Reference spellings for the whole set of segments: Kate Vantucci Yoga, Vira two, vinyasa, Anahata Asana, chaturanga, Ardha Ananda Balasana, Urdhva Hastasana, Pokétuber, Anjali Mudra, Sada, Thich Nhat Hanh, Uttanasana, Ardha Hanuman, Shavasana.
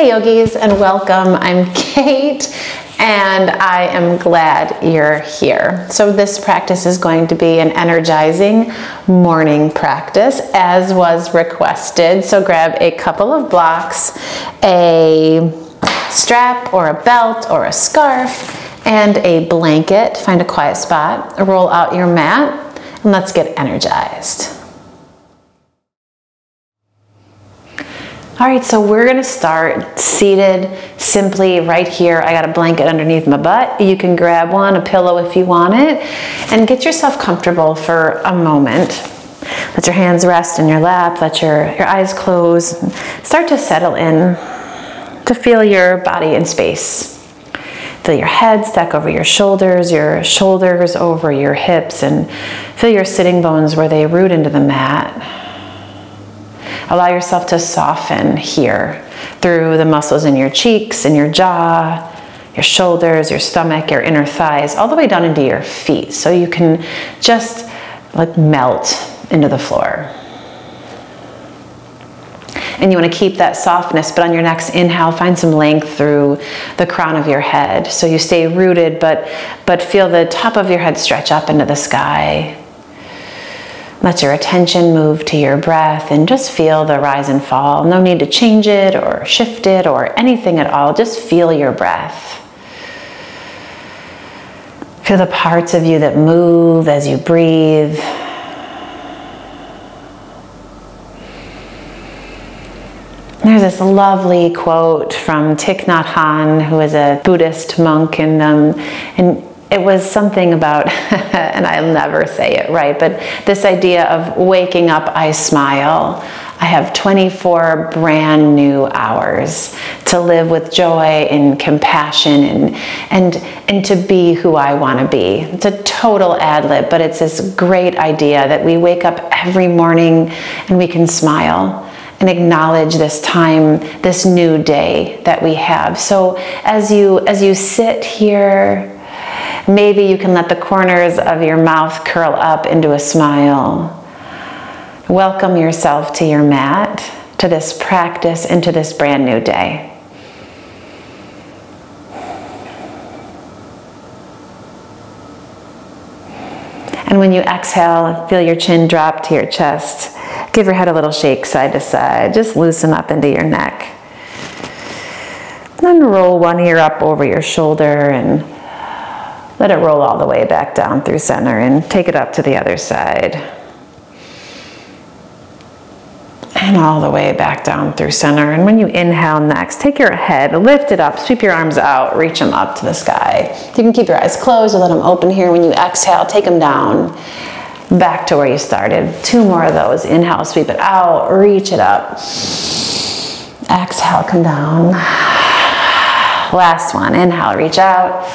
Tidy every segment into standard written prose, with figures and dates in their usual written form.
Hey yogis, and welcome. I'm Kate and I am glad you're here. So this practice is going to be an energizing morning practice as was requested. So grab a couple of blocks, a strap or a belt or a scarf and a blanket. Find a quiet spot, roll out your mat, and let's get energized. All right, so we're gonna start seated simply right here. I got a blanket underneath my butt. You can grab one, a pillow if you want it, and get yourself comfortable for a moment. Let your hands rest in your lap, let your eyes close. Start to settle in, to feel your body in space. Feel your head stack over your shoulders over your hips, and feel your sitting bones where they root into the mat. Allow yourself to soften here through the muscles in your cheeks, in your jaw, your shoulders, your stomach, your inner thighs, all the way down into your feet. So you can just like melt into the floor. And you want to keep that softness, but on your next inhale, find some length through the crown of your head. So you stay rooted, but feel the top of your head stretch up into the sky. Let your attention move to your breath and just feel the rise and fall. No need to change it or shift it or anything at all. Just feel your breath. Feel the parts of you that move as you breathe. There's this lovely quote from Thich Nhat Hanh, who is a Buddhist monk, and it was something about, and I'll never say it right, but this idea of waking up, I smile. I have 24 brand new hours to live with joy and compassion and to be who I want to be. It's a total ad-lib, but it's this great idea that we wake up every morning and we can smile and acknowledge this time, this new day that we have. So as you sit here, maybe you can let the corners of your mouth curl up into a smile. Welcome yourself to your mat, to this practice, and to this brand new day. And when you exhale, feel your chin drop to your chest. Give your head a little shake side to side. Just loosen up into your neck. Then roll one ear up over your shoulder and let it roll all the way back down through center and take it up to the other side. And all the way back down through center. And when you inhale next, take your head, lift it up, sweep your arms out, reach them up to the sky. You can keep your eyes closed or let them open here. When you exhale, take them down, back to where you started. Two more of those. Inhale, sweep it out, reach it up. Exhale, come down. Last one, inhale, reach out.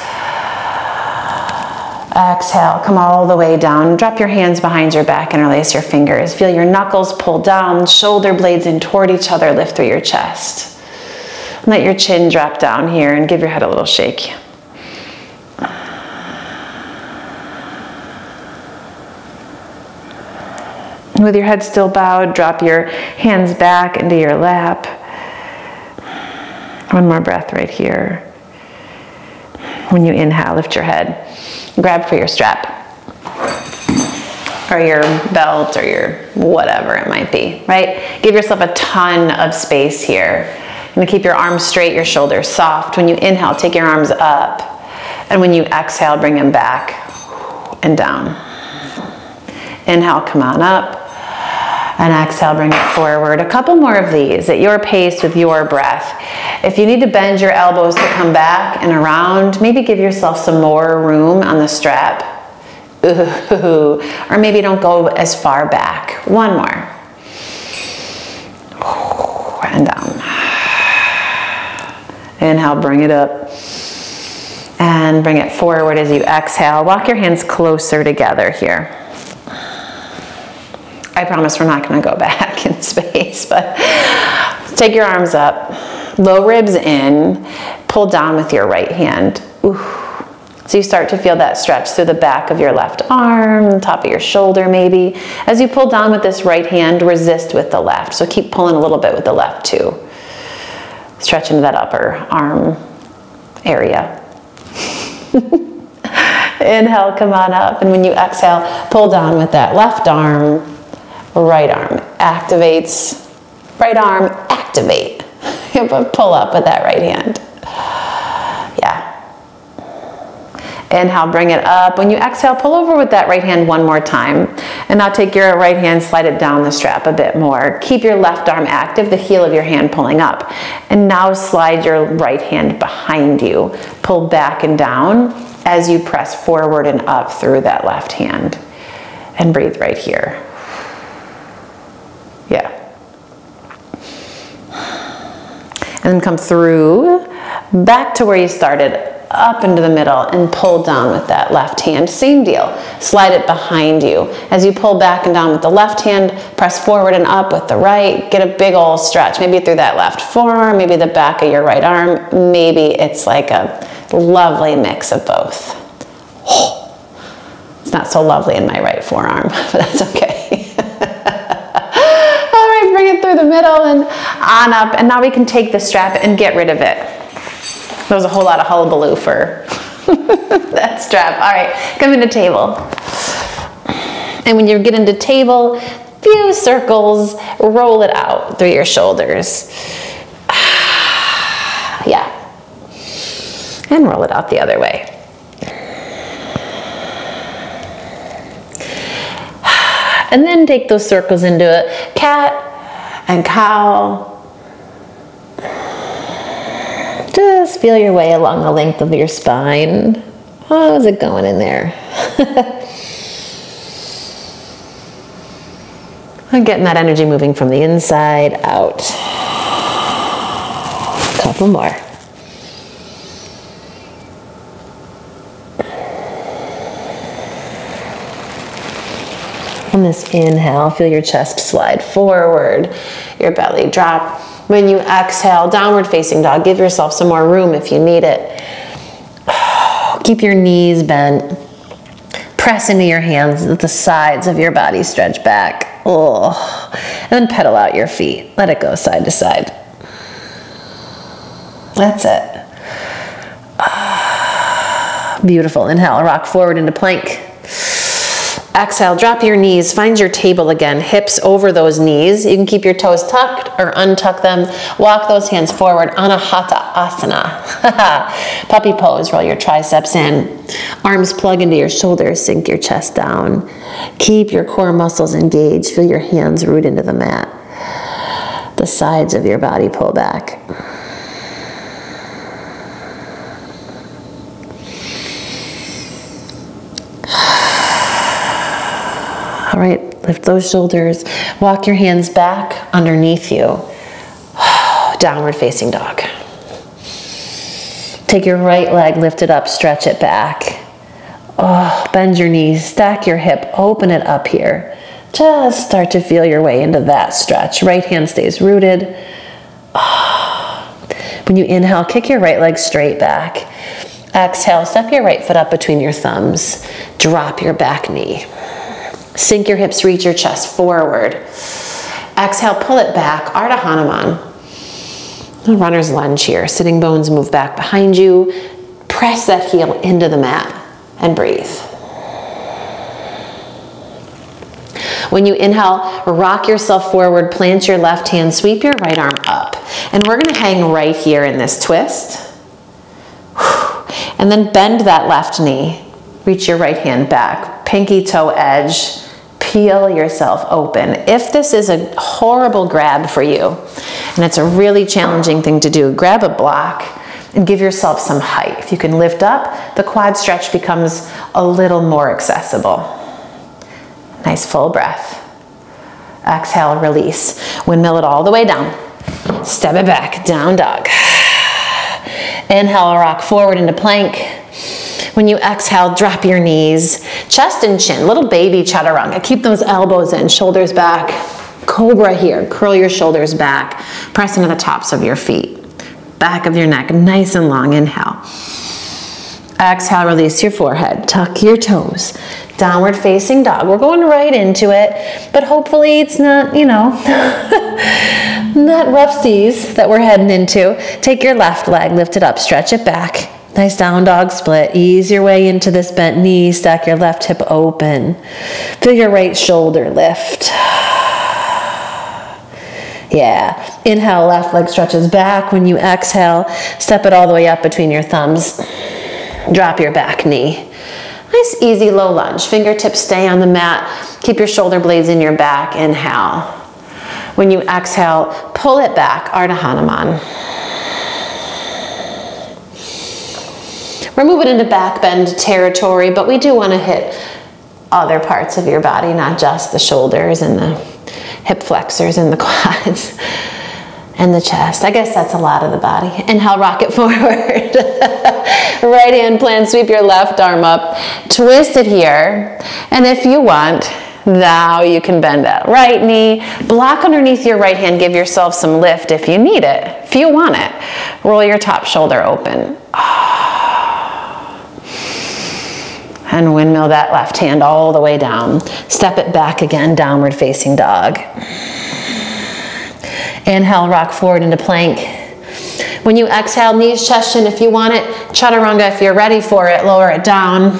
Exhale, come all the way down. Drop your hands behind your back, interlace your fingers. Feel your knuckles pull down, shoulder blades in toward each other, lift through your chest. Let your chin drop down here and give your head a little shake. With your head still bowed, drop your hands back into your lap. One more breath right here. When you inhale, lift your head. Grab for your strap or your belt or your whatever it might be, right? Give yourself a ton of space here. You're gonna keep your arms straight, your shoulders soft. When you inhale, take your arms up. And when you exhale, bring them back and down. Inhale, come on up. And exhale, bring it forward. A couple more of these at your pace with your breath. If you need to bend your elbows to come back and around, maybe give yourself some more room on the strap. Ooh. Or maybe don't go as far back. One more. And down. Inhale, bring it up. And bring it forward as you exhale. Walk your hands closer together here. I promise we're not gonna go back in space, but take your arms up, low ribs in, pull down with your right hand. Ooh. So you start to feel that stretch through the back of your left arm, top of your shoulder maybe. As you pull down with this right hand, resist with the left. So keep pulling a little bit with the left too. Stretch into that upper arm area. Inhale, come on up. And when you exhale, pull down with that left arm, right arm activates. Right arm, activate. But pull up with that right hand. Yeah. Inhale, bring it up. When you exhale, pull over with that right hand one more time. And now take your right hand, slide it down the strap a bit more. Keep your left arm active, the heel of your hand pulling up. And now slide your right hand behind you. Pull back and down as you press forward and up through that left hand. And breathe right here. Yeah. And then come through, back to where you started, up into the middle, and pull down with that left hand. Same deal, slide it behind you. As you pull back and down with the left hand, press forward and up with the right, get a big old stretch, maybe through that left forearm, maybe the back of your right arm, maybe it's like a lovely mix of both. Oh, it's not so lovely in my right forearm, but that's okay. Bring it through the middle and on up, and now we can take the strap and get rid of it. There was a whole lot of hullabaloo for that strap. All right, come into table. And when you get into table, few circles, roll it out through your shoulders. Yeah. And roll it out the other way. And then take those circles into a cat and cow. Just feel your way along the length of your spine. How's it going in there? I'm getting that energy moving from the inside out. A couple more. On this inhale, feel your chest slide forward, your belly drop. When you exhale, downward facing dog, give yourself some more room if you need it. Keep your knees bent. Press into your hands, let the sides of your body stretch back. Oh, and then pedal out your feet. Let it go side to side. That's it. Beautiful. Inhale, rock forward into plank. Exhale, drop your knees, find your table again, hips over those knees. You can keep your toes tucked or untuck them. Walk those hands forward, Anahata Asana. Puppy pose, roll your triceps in. Arms plug into your shoulders, sink your chest down. Keep your core muscles engaged, feel your hands root into the mat. The sides of your body pull back. All right, lift those shoulders, walk your hands back underneath you. Downward facing dog. Take your right leg, lift it up, stretch it back. Oh, bend your knees, stack your hip, open it up here. Just start to feel your way into that stretch. Right hand stays rooted. When you inhale, kick your right leg straight back. Exhale, step your right foot up between your thumbs. Drop your back knee. Sink your hips, reach your chest forward. Exhale, pull it back, Ardha Hanuman. Runner's lunge here, sitting bones move back behind you. Press that heel into the mat and breathe. When you inhale, rock yourself forward, plant your left hand, sweep your right arm up. And we're gonna hang right here in this twist. And then bend that left knee, reach your right hand back. Pinky toe edge, peel yourself open. If this is a horrible grab for you, and it's a really challenging thing to do, grab a block and give yourself some height. If you can lift up, the quad stretch becomes a little more accessible. Nice full breath. Exhale, release. Windmill it all the way down. Step it back, down dog. Inhale, rock forward into plank. When you exhale, drop your knees, chest and chin, little baby chaturanga. Keep those elbows in, shoulders back. Cobra here, curl your shoulders back. Press into the tops of your feet. Back of your neck, nice and long, inhale. Exhale, release your forehead, tuck your toes. downward facing dog. We're going right into it, but hopefully it's not, you know, not rough seas that we're heading into. Take your left leg, lift it up, stretch it back. Nice down dog split. Ease your way into this bent knee. Stack your left hip open. Feel your right shoulder lift. Yeah. Inhale, left leg stretches back. When you exhale, step it all the way up between your thumbs. Drop your back knee. Nice, easy low lunge. Fingertips stay on the mat. Keep your shoulder blades in your back. Inhale. When you exhale, pull it back. Ardha Hanuman. We're moving into back bend territory, but we do want to hit other parts of your body, not just the shoulders and the hip flexors and the quads and the chest. I guess that's a lot of the body. Inhale, rocket forward. Right hand plant, sweep your left arm up, twist it here, and if you want, now you can bend that right knee, block underneath your right hand, give yourself some lift if you need it, if you want it. Roll your top shoulder open. And windmill that left hand all the way down. Step it back again, downward facing dog. Inhale, rock forward into plank. When you exhale, knees, chest, chin if you want it. Chaturanga if you're ready for it, lower it down.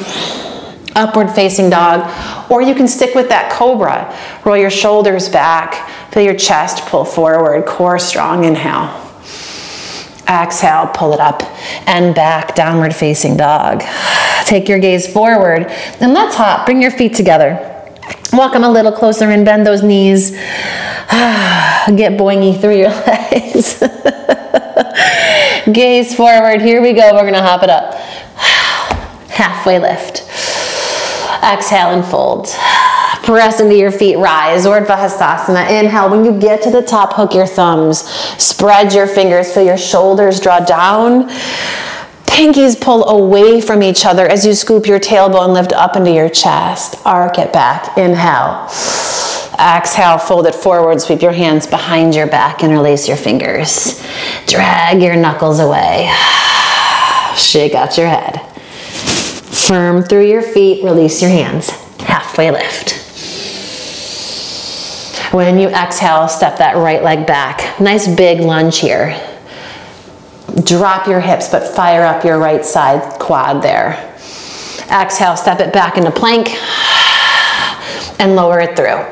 Upward facing dog. Or you can stick with that cobra. Roll your shoulders back, feel your chest pull forward, core strong, inhale. Exhale, pull it up and back, downward facing dog. Take your gaze forward and let's hop. Bring your feet together. Walk them a little closer and bend those knees. Get boingy through your legs. Gaze forward. Here we go. We're going to hop it up. Halfway lift. Exhale and fold. Press into your feet, rise, Urdhva Hastasana. Inhale, when you get to the top, hook your thumbs. Spread your fingers, feel your shoulders draw down. Pinkies pull away from each other as you scoop your tailbone, lift up into your chest. Arc it back, inhale. Exhale, fold it forward, sweep your hands behind your back, interlace your fingers. Drag your knuckles away. Shake out your head. Firm through your feet, release your hands. Halfway lift. When you exhale, step that right leg back. Nice big lunge here. Drop your hips, but fire up your right side quad there. Exhale, step it back into plank and lower it through.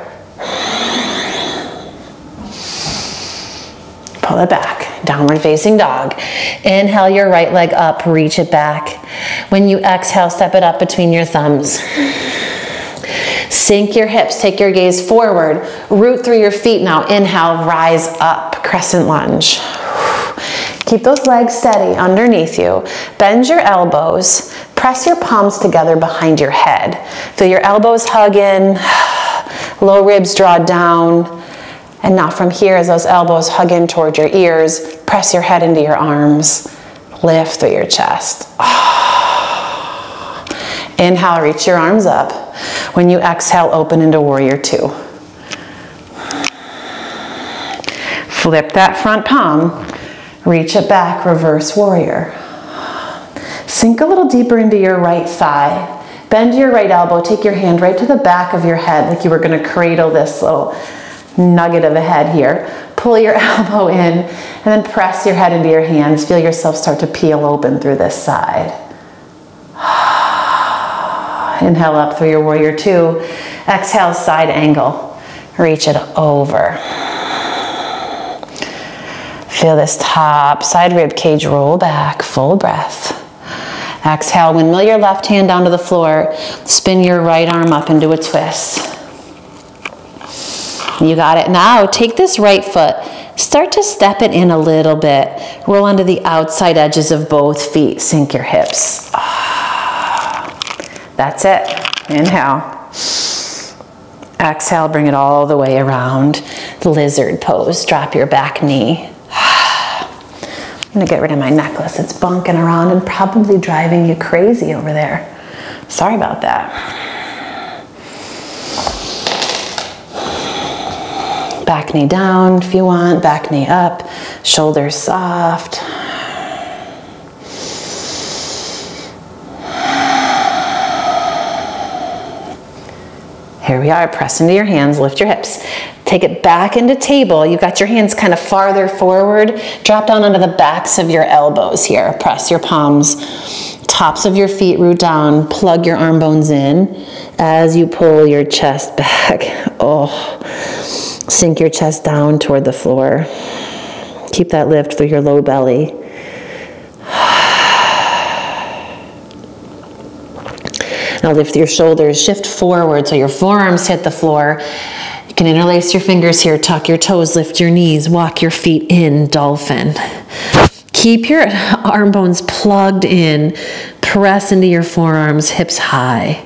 Pull it back, downward facing dog. Inhale your right leg up, reach it back. When you exhale, step it up between your thumbs. Sink your hips, take your gaze forward, root through your feet now. Inhale, rise up, crescent lunge. Keep those legs steady underneath you. Bend your elbows. Press your palms together behind your head. Feel your elbows hug in. Low ribs draw down. And now from here, as those elbows hug in toward your ears, press your head into your arms. Lift through your chest. Inhale, reach your arms up. When you exhale, open into warrior two. Flip that front palm. Reach it back, reverse warrior. Sink a little deeper into your right thigh. Bend your right elbow, take your hand right to the back of your head like you were gonna cradle this little nugget of a head here. Pull your elbow in and then press your head into your hands. Feel yourself start to peel open through this side. Inhale up through your warrior two. Exhale, side angle. Reach it over. Feel this top side rib cage roll back, full breath. Exhale, windmill your left hand down to the floor. Spin your right arm up into a twist. You got it. Now take this right foot, start to step it in a little bit. Roll onto the outside edges of both feet. Sink your hips. That's it. Inhale. Exhale, bring it all the way around. Lizard pose. Drop your back knee. I'm gonna get rid of my necklace. It's bonking around and probably driving you crazy over there. Sorry about that. Back knee down if you want, back knee up, shoulders soft. Here we are, press into your hands, lift your hips. Take it back into table. You've got your hands kind of farther forward. Drop down onto the backs of your elbows here. Press your palms, tops of your feet root down. Plug your arm bones in as you pull your chest back. Oh, sink your chest down toward the floor. Keep that lift through your low belly. Now lift your shoulders, shift forward so your forearms hit the floor. You can interlace your fingers here, tuck your toes, lift your knees, walk your feet in, dolphin. Keep your arm bones plugged in, press into your forearms, hips high.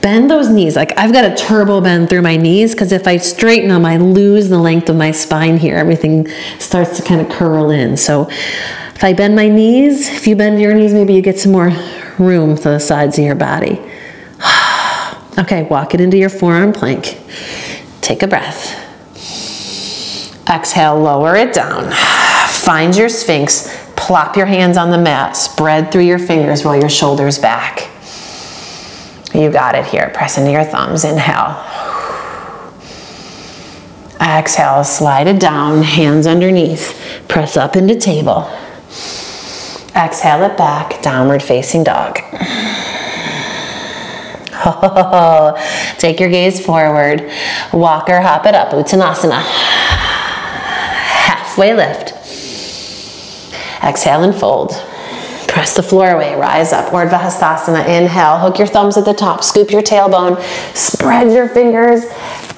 Bend those knees. Like I've got a turbo bend through my knees because if I straighten them, I lose the length of my spine here. Everything starts to kind of curl in. So if I bend my knees, if you bend your knees, maybe you get some more room to the sides of your body. Okay, walk it into your forearm plank. Take a breath. Exhale, lower it down. Find your sphinx. Plop your hands on the mat. Spread through your fingers, roll your shoulders back. You got it here. Press into your thumbs. Inhale. Exhale, slide it down, hands underneath. Press up into table. Exhale it back, downward facing dog. Oh, take your gaze forward. Walk or hop it up, Uttanasana. Halfway lift. Exhale and fold. Press the floor away, rise up, Urdhva Hastasana. Inhale, hook your thumbs at the top, scoop your tailbone, spread your fingers,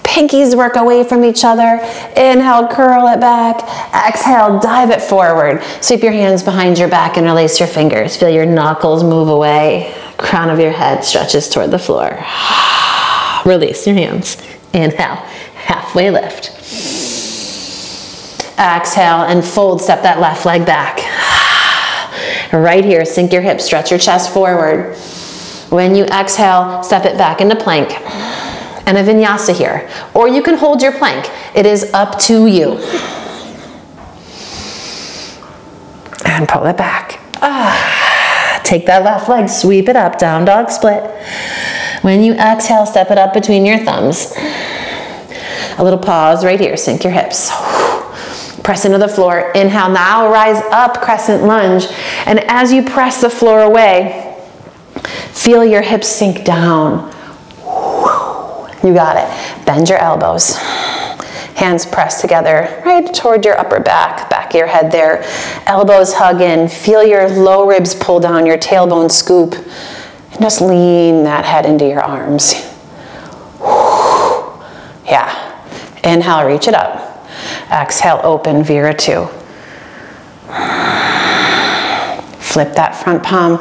pinkies work away from each other. Inhale, curl it back. Exhale, dive it forward. Sweep your hands behind your back, interlace your fingers. Feel your knuckles move away. Crown of your head stretches toward the floor. Release your hands. Inhale, halfway lift. Exhale and fold, step that left leg back. Right here, sink your hips, stretch your chest forward. When you exhale, step it back into plank. And a vinyasa here, or you can hold your plank. It is up to you. And pull it back. Take that left leg, sweep it up, down dog split. When you exhale, step it up between your thumbs. A little pause right here, sink your hips. Press into the floor, inhale now, rise up, crescent lunge. And as you press the floor away, feel your hips sink down. You got it. Bend your elbows. Hands pressed together right toward your upper back, back of your head there. Elbows hug in. Feel your low ribs pull down, your tailbone scoop. And just lean that head into your arms. Yeah. Inhale, reach it up. Exhale, open, Vira two. Flip that front palm,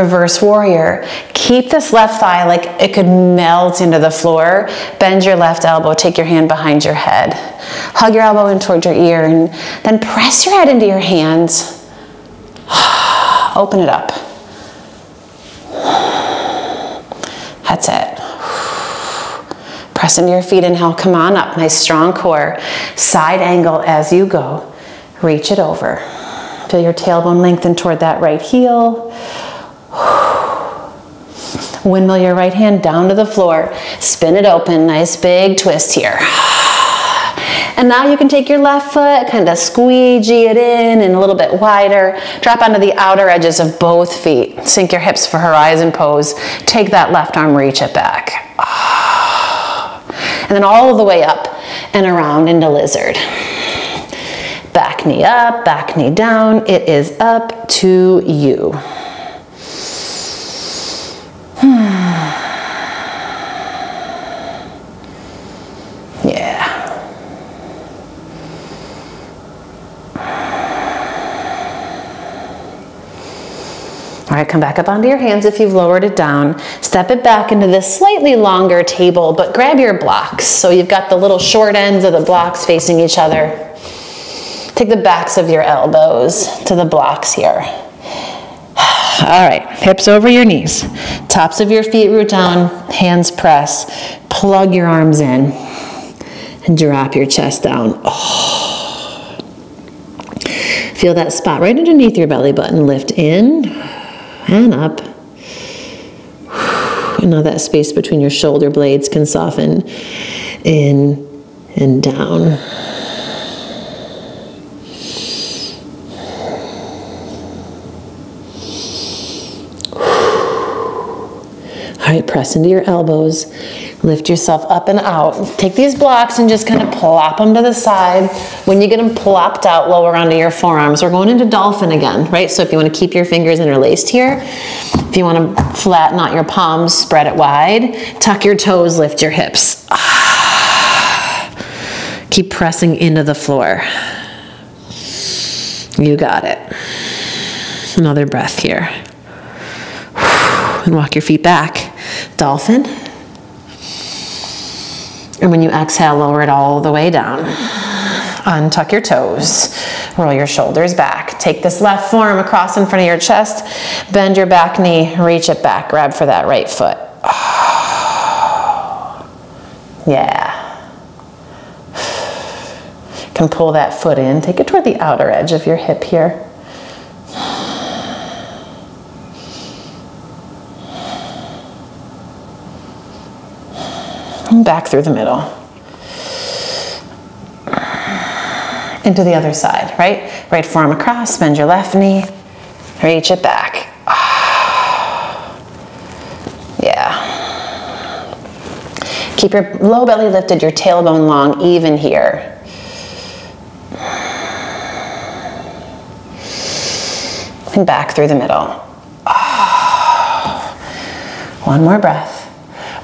reverse warrior. Keep this left thigh like it could melt into the floor. Bend your left elbow, take your hand behind your head. Hug your elbow in toward your ear and then press your head into your hands. Open it up. That's it. Press into your feet, inhale, come on up. Nice strong core. Side angle as you go. Reach it over. Feel your tailbone lengthen toward that right heel. Windmill your right hand down to the floor. Spin it open, nice big twist here. And now you can take your left foot, kind of squeegee it in and a little bit wider. Drop onto the outer edges of both feet. Sink your hips for horizon pose. Take that left arm, reach it back. And then all the way up and around into lizard. Back knee up, back knee down. It is up to you. All right, come back up onto your hands if you've lowered it down. Step it back into this slightly longer table, but grab your blocks. So you've got the little short ends of the blocks facing each other. Take the backs of your elbows to the blocks here. All right, hips over your knees. Tops of your feet root down, hands press. Plug your arms in and drop your chest down. Oh. Feel that spot right underneath your belly button. Lift in and up. Now that space between your shoulder blades can soften in and down. All right, press into your elbows. Lift yourself up and out. Take these blocks and just kind of plop them to the side. When you get them plopped out lower onto your forearms, we're going into dolphin again, right? So if you want to keep your fingers interlaced here, if you want to flatten out your palms, spread it wide, tuck your toes, lift your hips. Keep pressing into the floor. You got it. Another breath here. And walk your feet back. Dolphin. And when you exhale, lower it all the way down. Untuck your toes. Roll your shoulders back. Take this left forearm across in front of your chest. Bend your back knee. Reach it back. Grab for that right foot. Yeah. Can pull that foot in. Take it toward the outer edge of your hip here. And back through the middle. Into the other side, right? Right forearm across, bend your left knee, reach it back. Yeah. Keep your low belly lifted, your tailbone long, even here. And back through the middle. One more breath.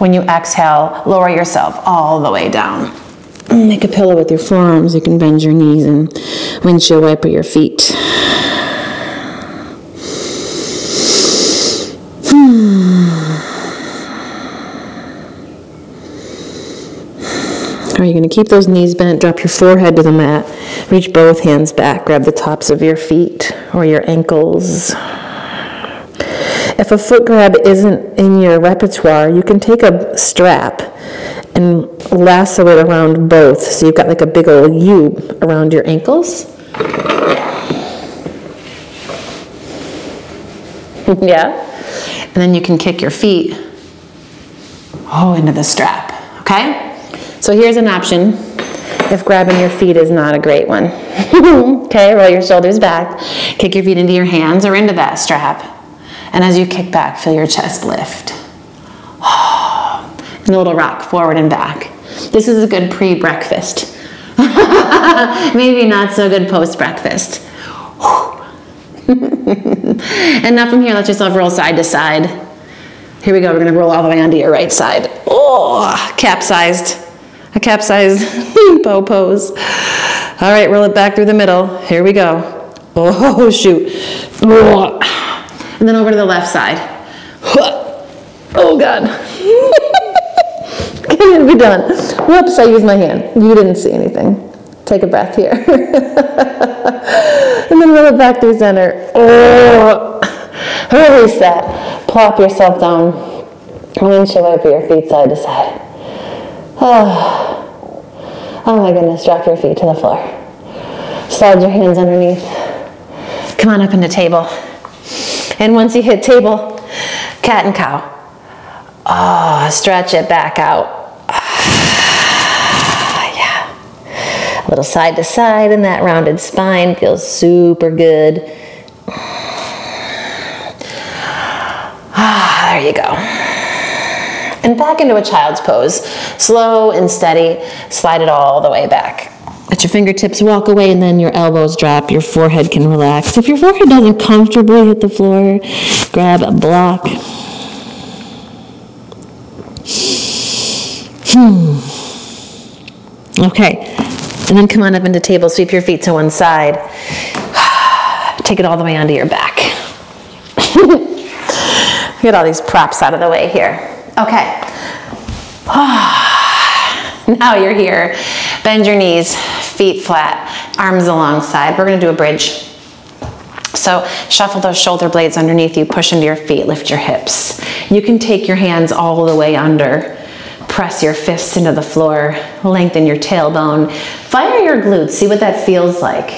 When you exhale, lower yourself all the way down. Make a pillow with your forearms. You can bend your knees and windshield wiper your feet. Are you going to keep those knees bent? Drop your forehead to the mat. Reach both hands back. Grab the tops of your feet or your ankles. If a foot grab isn't in your repertoire, you can take a strap and lasso it around both. So you've got like a big old U around your ankles. Yeah. And then you can kick your feet into the strap. Okay? So here's an option if grabbing your feet is not a great one. Okay, roll your shoulders back. Kick your feet into your hands or into that strap. And as you kick back, feel your chest lift. And a little rock forward and back. This is a good pre-breakfast. Maybe not so good post-breakfast. And now from here, let yourself roll side to side. Here we go, we're gonna roll all the way onto your right side. Oh, capsized. A capsized bow pose. All right, roll it back through the middle. Here we go. Oh, shoot. And then over to the left side. Oh, God. Can't be done. Whoops, I used my hand. You didn't see anything. Take a breath here. And then roll it back through center. Oh, release that. Plop yourself down. And then show up your feet side to side. Oh my goodness, drop your feet to the floor. Slide your hands underneath. Come on up into table. And once you hit table, cat and cow. Oh, stretch it back out. Yeah. A little side to side in that rounded spine feels super good. There you go. And back into a child's pose. Slow and steady, slide it all the way back. Let your fingertips walk away and then your elbows drop, your forehead can relax. If your forehead doesn't comfortably hit the floor, grab a block. Okay, and then come on up into table, sweep your feet to one side. Take it all the way onto your back. Get all these props out of the way here. Okay, now you're here. Bend your knees, feet flat, arms alongside. We're gonna do a bridge. So shuffle those shoulder blades underneath you, push into your feet, lift your hips. You can take your hands all the way under, press your fists into the floor, lengthen your tailbone, fire your glutes, see what that feels like.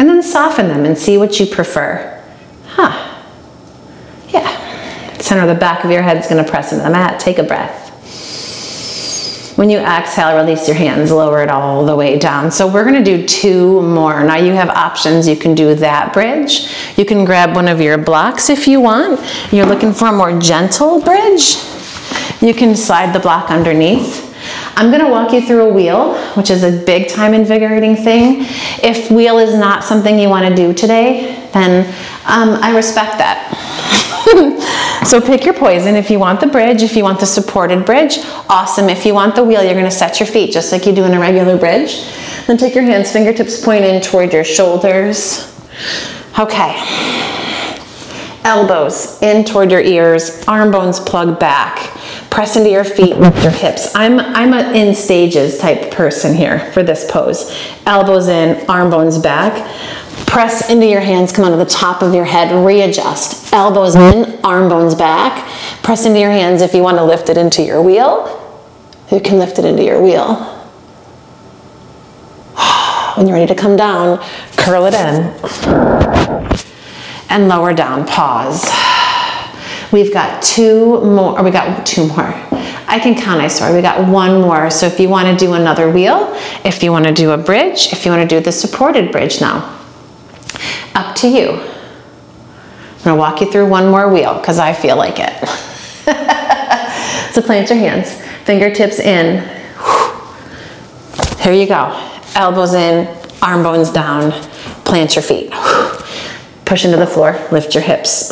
And then soften them and see what you prefer. center of the back of your head is going to press into the mat. Take a breath. When you exhale, release your hands, lower it all the way down. So we're going to do two more. Now you have options. You can do that bridge. You can grab one of your blocks if you want. You're looking for a more gentle bridge. You can slide the block underneath. I'm going to walk you through a wheel, which is a big time invigorating thing. If wheel is not something you want to do today, then I respect that. So pick your poison. If you want the bridge, if you want the supported bridge, awesome. If you want the wheel, you're going to set your feet just like you do in a regular bridge. Then take your hands, fingertips point in toward your shoulders. Okay. Elbows in toward your ears, arm bones plug back. Press into your feet, lift your hips. I'm an in stages type person here for this pose. Elbows in, arm bones back. Press into your hands, come onto the top of your head, readjust. Elbows in, arm bones back. Press into your hands. If you want to lift it into your wheel, you can lift it into your wheel. When you're ready to come down, curl it in. And lower down, pause. We've got two more, or we got two more. I can count, I swear. We got one more. So if you want to do another wheel, if you want to do a bridge, if you want to do the supported bridge now, up to you. I'm going to walk you through one more wheel because I feel like it. So plant your hands, fingertips in. Here you go. Elbows in, arm bones down, plant your feet. Push into the floor, lift your hips.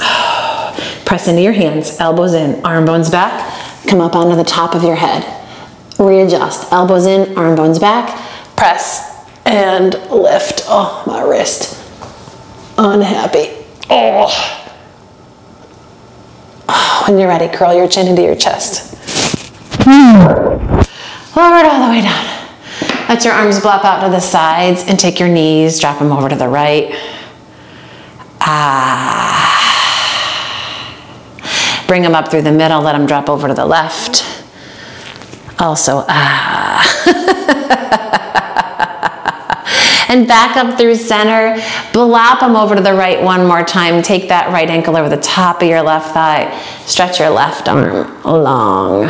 Press into your hands, elbows in, arm bones back. Come up onto the top of your head. Readjust, elbows in, arm bones back. Press and lift. Oh, my wrist. Unhappy. Oh. Oh, when you're ready, curl your chin into your chest. Lower it all the way down. Let your arms flop out to the sides and take your knees, drop them over to the right. Ah. Bring them up through the middle, let them drop over to the left. Also, ah. And back up through center, blop them over to the right one more time. Take that right ankle over the top of your left thigh. Stretch your left arm long.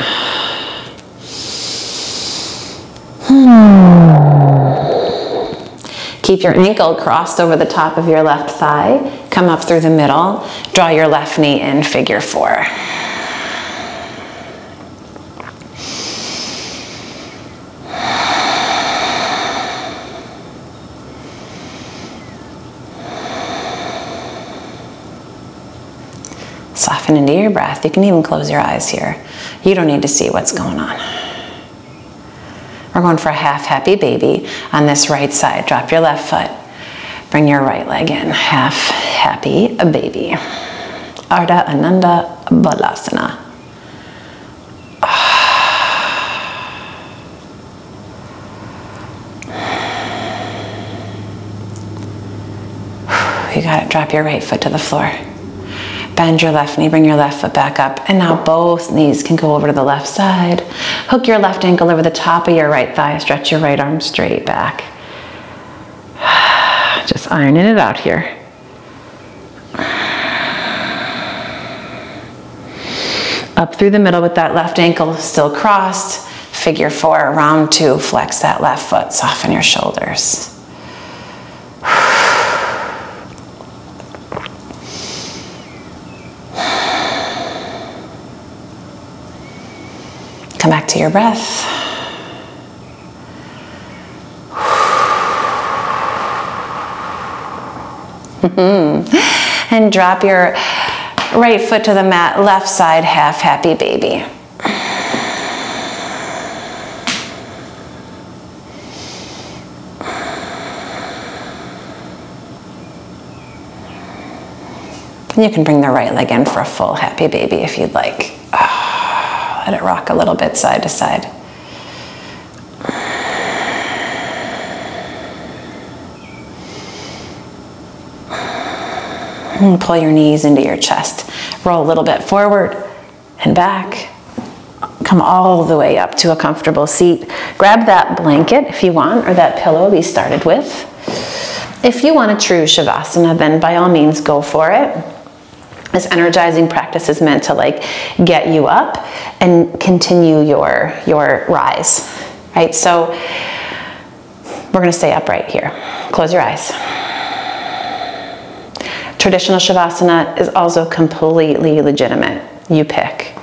Keep your ankle crossed over the top of your left thigh. Come up through the middle, draw your left knee in, figure four. Soften into your breath. You can even close your eyes here. You don't need to see what's going on. We're going for a half happy baby on this right side. Drop your left foot. Bring your right leg in, half happy baby. Ardha Ananda Balasana. You got it, drop your right foot to the floor. Bend your left knee, bring your left foot back up, and now both knees can go over to the left side. Hook your left ankle over the top of your right thigh, stretch your right arm straight back. Just ironing it out here. Up through the middle with that left ankle still crossed. Figure four, round two, flex that left foot, soften your shoulders. Come back to your breath. And drop your right foot to the mat, left side, half happy baby. And you can bring the right leg in for a full happy baby if you'd like. Oh, let it rock a little bit side to side. And pull your knees into your chest. Roll a little bit forward and back. Come all the way up to a comfortable seat. Grab that blanket if you want, or that pillow we started with. If you want a true Shavasana, then by all means go for it. This energizing practice is meant to like get you up and continue your rise, right? So we're gonna stay upright here. Close your eyes. Traditional Shavasana is also completely legitimate. You pick.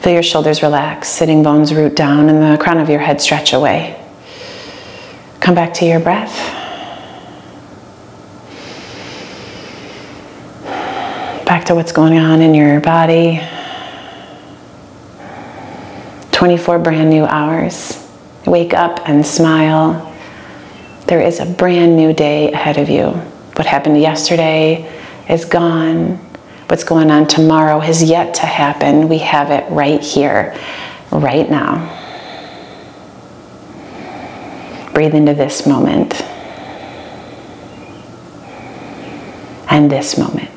Feel your shoulders relax, sitting bones root down and the crown of your head stretch away. Come back to your breath. Back to what's going on in your body. 24 brand new hours. Wake up and smile. There is a brand new day ahead of you. What happened yesterday is gone. What's going on tomorrow has yet to happen. We have it right here, right now. Breathe into this moment. And this moment.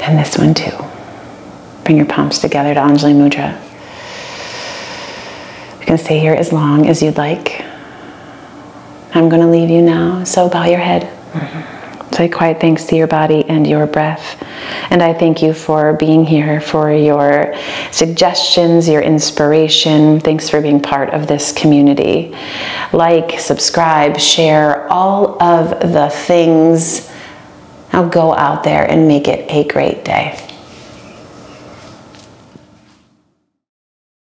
And this one too. Bring your palms together to Anjali Mudra. You can stay here as long as you'd like. I'm gonna leave you now, so bow your head. Say quiet thanks to your body and your breath. And I thank you for being here, for your suggestions, your inspiration. Thanks for being part of this community. Like, subscribe, share, all of the things. Now go out there and make it a great day.